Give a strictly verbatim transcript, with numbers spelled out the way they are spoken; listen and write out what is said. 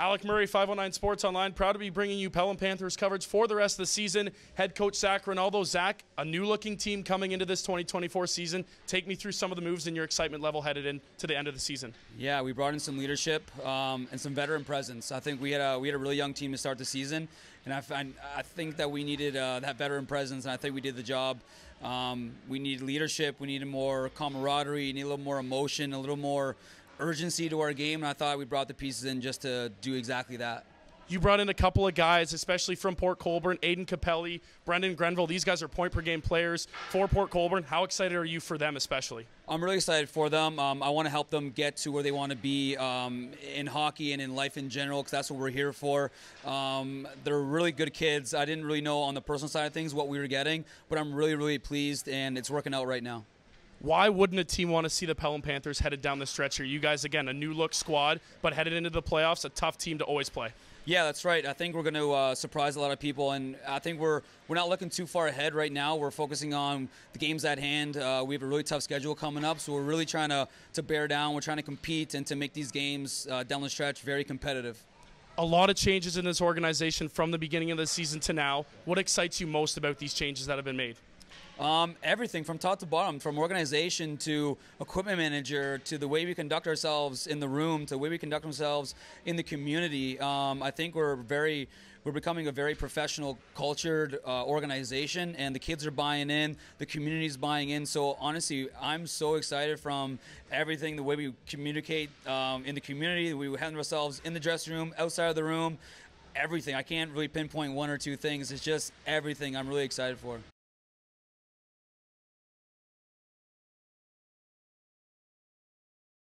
Alec Murray, five oh nine Sports Online, proud to be bringing you Pelham Panthers coverage for the rest of the season. Head coach Zach Rinaldo. Zach, a new-looking team coming into this twenty twenty-four season. Take me through some of the moves and your excitement level headed into the end of the season. Yeah, we brought in some leadership um, and some veteran presence. I think we had a we had a really young team to start the season, and I find, I think that we needed uh, that veteran presence, and I think we did the job. Um, we need leadership. We needed more camaraderie. We need a little more emotion. A little more urgency to our game, and I thought we brought the pieces in just to do exactly that. You brought in a couple of guys, especially from Port Colborne, Aiden Capelli, Brendan Grenville. These guys are point-per-game players for Port Colborne. How excited are you for them especially? I'm really excited for them. Um, I want to help them get to where they want to be um, in hockey and in life in general, because that's what we're here for. Um, they're really good kids. I didn't really know on the personal side of things what we were getting, but I'm really, really pleased, and it's working out right now. Why wouldn't a team want to see the Pelham Panthers headed down the stretch here? You guys, again, a new-look squad, but headed into the playoffs, a tough team to always play. Yeah, that's right. I think we're going to uh, surprise a lot of people, and I think we're we're not looking too far ahead right now. We're focusing on the games at hand. Uh, we have a really tough schedule coming up, so we're really trying to, to bear down. We're trying to compete and to make these games uh, down the stretch very competitive. A lot of changes in this organization from the beginning of the season to now. What excites you most about these changes that have been made? Um, everything from top to bottom, from organization to equipment manager to the way we conduct ourselves in the room to the way we conduct ourselves in the community. Um, I think we're very, we're becoming a very professional, cultured uh, organization, and the kids are buying in, the community's buying in. So honestly, I'm so excited from everything, the way we communicate um, in the community, the way we handle ourselves in the dressing room, outside of the room, everything. I can't really pinpoint one or two things. It's just everything I'm really excited for.